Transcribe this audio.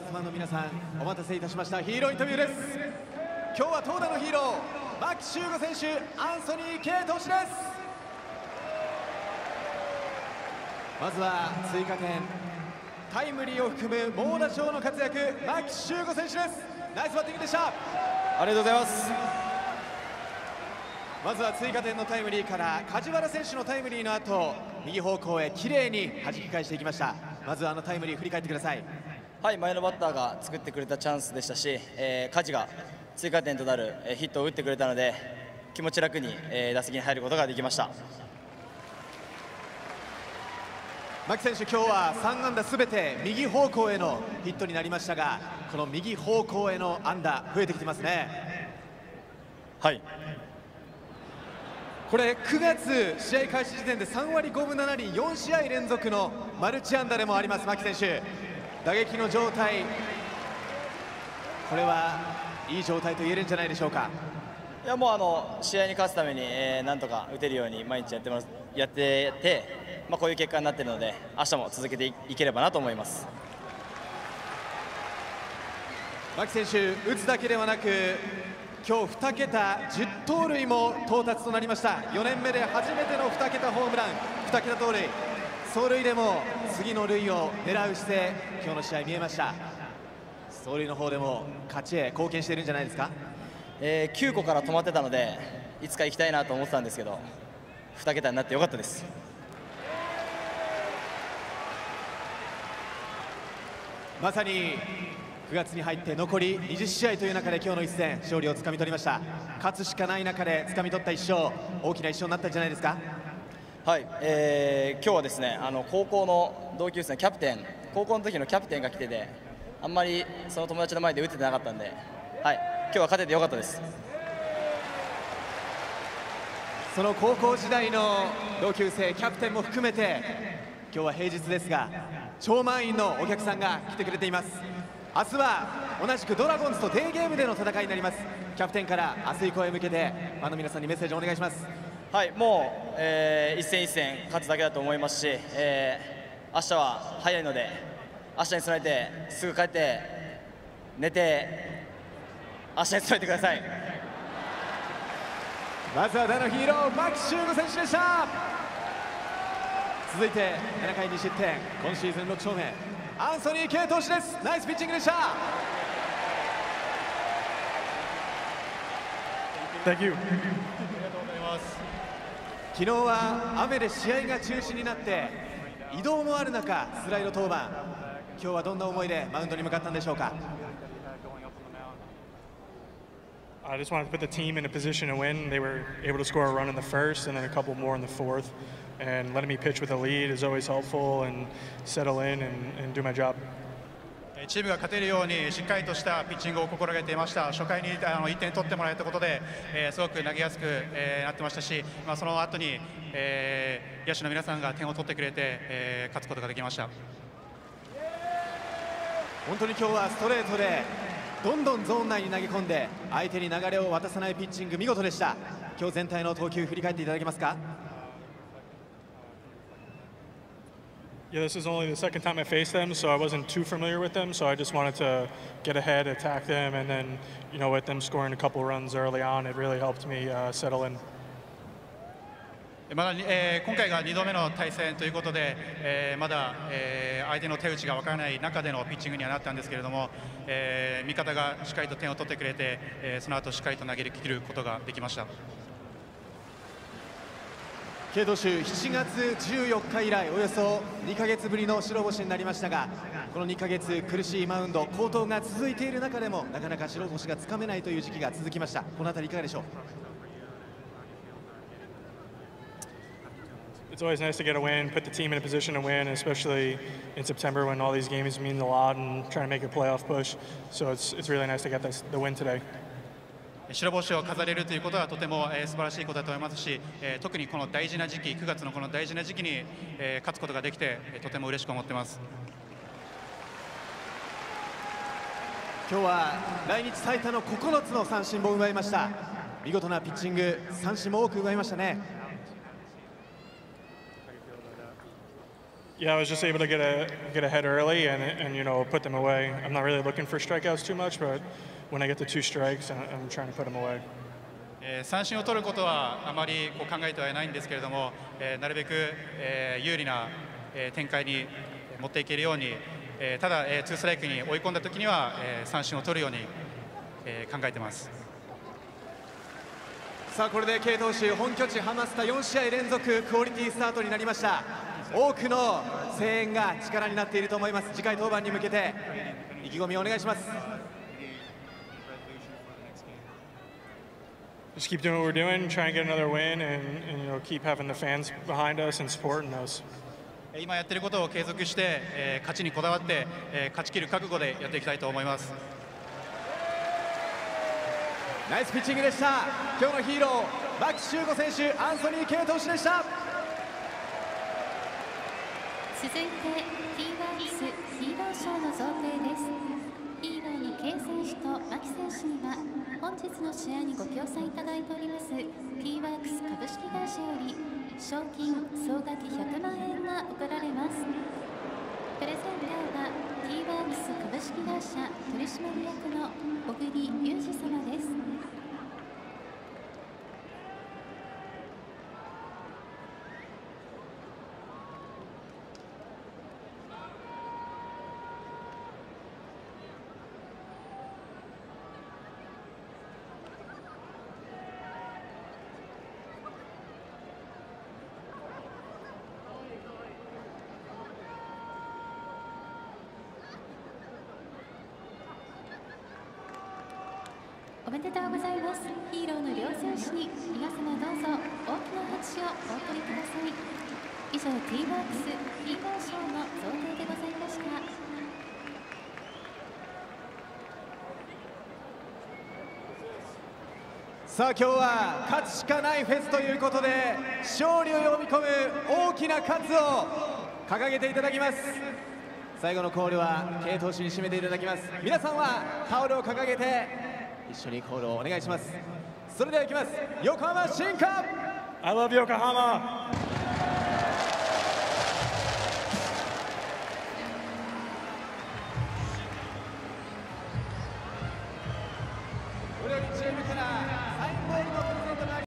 仲間の皆さん、お待たせいたしました。ヒーローインタビューです。今日は投打のヒーロー、牧秀悟選手、アンソニー・ケイ投手です。まずは追加点、タイムリーを含む猛打賞の活躍、牧秀悟選手です。ナイスバッティングでした。ありがとうございます。まずは追加点のタイムリーから、梶原選手のタイムリーの後、右方向へ綺麗に弾き返していきました。まずあのタイムリー振り返ってください。はい、前のバッターが作ってくれたチャンスでしたし、梶が追加点となるヒットを打ってくれたので、気持ち楽に打席に入ることができました。牧選手、今日は3安打すべて右方向へのヒットになりましたが、この右方向への安打、増えてきてますね。はい、これ9月試合開始時点で3割5分7厘、4試合連続のマルチ安打でもあります。牧選手、打撃の状態、これはいい状態と言えるんじゃないでしょうか。いや、もう試合に勝つために、なんとか打てるように毎日やって、こういう結果になっているので、明日も続けていければなと思います。牧選手、打つだけではなく、今日2桁10盗塁も到達となりました。4年目で初めての2桁ホームラン、2桁盗塁、走塁でも次の塁を狙う姿勢、今日の試合見えました。走塁の方でも勝ちへ貢献しているんじゃないですか。9個から止まってたので、いつか行きたいなと思ってたんですけど、2桁になってよかったです。まさに9月に入って残り20試合という中で、今日の一戦、勝利をつかみ取りました。勝つしかない中でつかみ取った1勝、大きな1勝になったんじゃないですか。はい、今日はですね、高校の同級生のキャプテン、高校の時のキャプテンが来てて、あんまりその友達の前で打ててなかったんで、はい、今日は勝ててよかったです。その高校時代の同級生、キャプテンも含めて、今日は平日ですが、超満員のお客さんが来てくれています。明日は同じくドラゴンズとデーゲームでの戦いになります。キャプテンから明日以降へ向けて、ファンの皆さんにメッセージをお願いします。はい、もう、一戦一戦勝つだけだと思いますし、明日は早いので、明日に備えてすぐ帰って寝て、明日に備えてください。まずは打のヒーロー、牧秀悟選手でした。続いて7回2失点、今シーズン6勝目、アンソニー・ケイ投手です。ナイスピッチングでした。Thank you. ありがとうございます。昨日は雨で試合が中止になって、移動もある中、スライド登板、今日はどんな思いでマウンドに向かったんでしょうか。I just wanted to put the team in a position to win. They were able to score a run in the first and then a couple more in the fourth. And letting me pitch with a lead is always helpful and settle in and do my job.チームが勝てるようにしっかりとしたピッチングを心がけていました。初回に1点取ってもらえたことで、すごく投げやすく、なってましたし、その後に、野手の皆さんが点を取ってくれて、勝つことができました。本当に今日はストレートでどんどんゾーン内に投げ込んで、相手に流れを渡さないピッチング、見事でした。今日全体の投球振り返っていただけますか。Yeah, this is only the second time I faced them, so I wasn't too familiar with them. So I just wanted to get ahead, attack them, and then, you know, with them scoring a couple runs early on, it really helped me settle in.まだ今回が2度目の対戦ということで、まだ相手の手打ちが分からない中でのピッチングにはなったんですけれども、味方がしっかりと点を取ってくれて、その後しっかりと投げ切ることができました。K投手、7月14日以来、およそ2ヶ月ぶりの白星になりましたが、この2ヶ月苦しいマウンド、好投が続いている中でも、なかなか白星がつかめないという時期が続きました。このあたりいかがでしょう。It's always nice to get a win, put the team in a position to win, especially in September when all these games mean a lot and trying to make a playoff push. So it's really nice to get the win today.白星を飾れるということはとても素晴らしいことだと思いますし、特にこの大事な時期、9月のこの大事な時期に勝つことができて、とても嬉しく思ってます。今日は来日最多の9つの三振も奪いました。見事なピッチング、三振も多く奪いましたね。Yeah, I was just able to get ahead early and you know, put them away. I'm not really looking for strikeouts too much, but when I get the 2 strikes, I'm trying to put them away. 三振を取ることはあまり考えてはいないんですけれども、なるべく有利な展開に持っていけるように、ただ2ストライクに追い込んだときには三振を取るように考えてます。さあこれでK投手、本拠地ハマスタ4試合連続クオリティスタートになりました。多くの声援が力になっていると思います。次回登板に向けて意気込みをお願いします。 Just keep doing what we're doing, try and get another win, and you know, keep having the fans behind us and supporting us. 今やってることを継続して、勝ちにこだわって、勝ち切る覚悟でやっていきたいと思います。ナイスピッチングでした。今日のヒーロー、牧秀悟選手、アンソニー・ケイ投手でした。続いて T-Wirelessヒーロー賞の贈呈です。 T-Wireless K選手と牧選手には 本日の試合にご協賛いただいております T ワークス株式会社より賞金総額100万円が贈られます。プレゼンターは T ワークス株式会社取締役の小栗裕二様です。 おめでとうございます。ヒーローの両選手に皆様どうぞ大きな拍手をお送りください。以上 T ワークスヒーロー賞の贈呈でございました。 さあ今日は勝つしかないフェスということで、勝利を呼び込む大きな勝つを掲げていただきます。最後のコールはK投手に締めていただきます。皆さんはタオルを掲げて 一緒にコールをお願いします。それではいきます。横浜新カープ。I love 横浜。これよりチームから